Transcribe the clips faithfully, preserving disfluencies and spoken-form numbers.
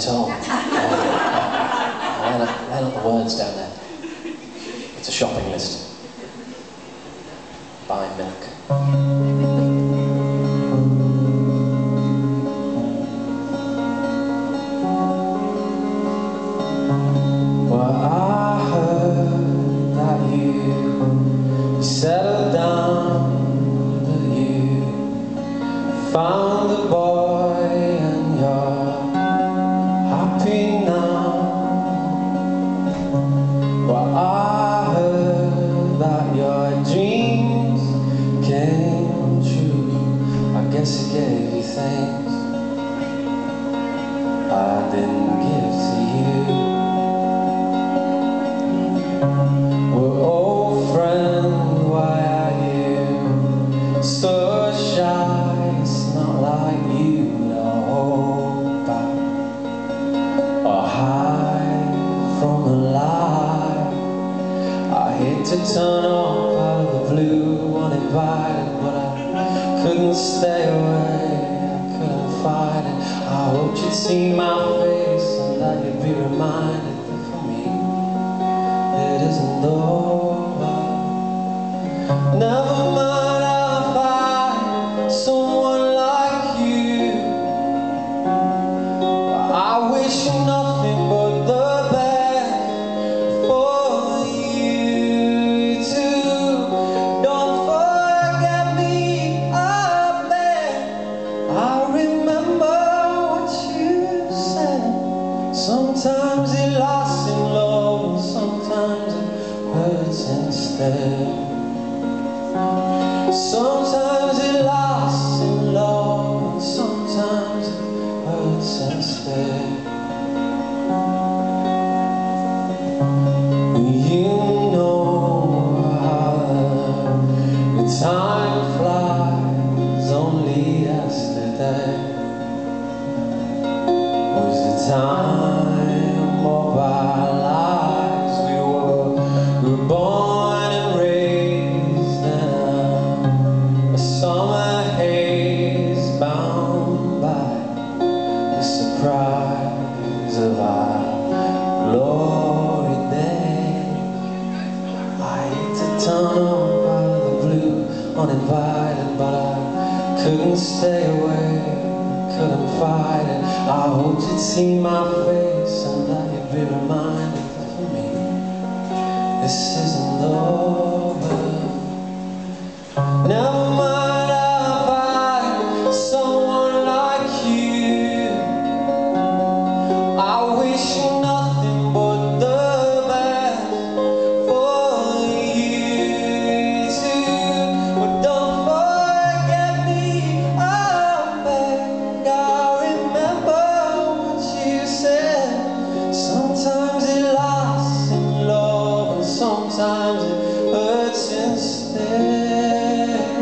tone. I ran out, ran out the words down there. It's a shopping list. Buy milk. Found the boy and you're happy now. Well, I heard that your dreams came true. I guess it gave you things I didn't give to you. Well, old friend, why are you so shy? It's not like you know hold back or hide from the light. I hate to turn off out of the blue uninvited, but I couldn't stay away, I couldn't fight it. I hoped you'd see my face and that you'd be reminded that for me it isn't over. Never mind. Nothing but the best for you too. Don't forget me, I bet. I remember what you said. Sometimes it lasts in love, and sometimes it hurts instead. Sometimes it lasts in love, and sometimes it hurts instead. Time flies, only yesterday was the time of our lives. We were, we were born and raised in a summer haze, bound by the surprise of our glory days. I hate to turn on uninvited, but I couldn't stay away, couldn't fight it. I hoped you'd see my face and that you'd be reminded that for me this isn't over. Never mind, I'll find someone like you. I wish nothing but the best for you too. Sometimes it hurts instead.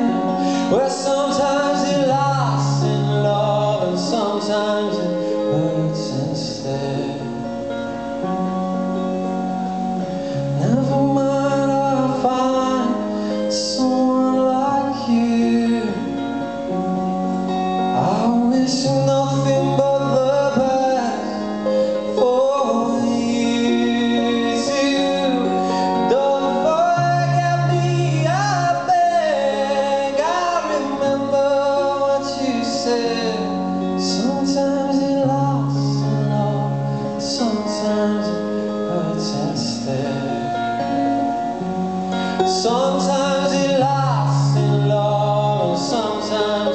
Well, sometimes it lasts in love, and sometimes it hurts instead. Never mind, I'll find someone like you. I wish nothing but sometimes it lasts in love, sometimes it hurts instead. Sometimes it lasts in love, sometimes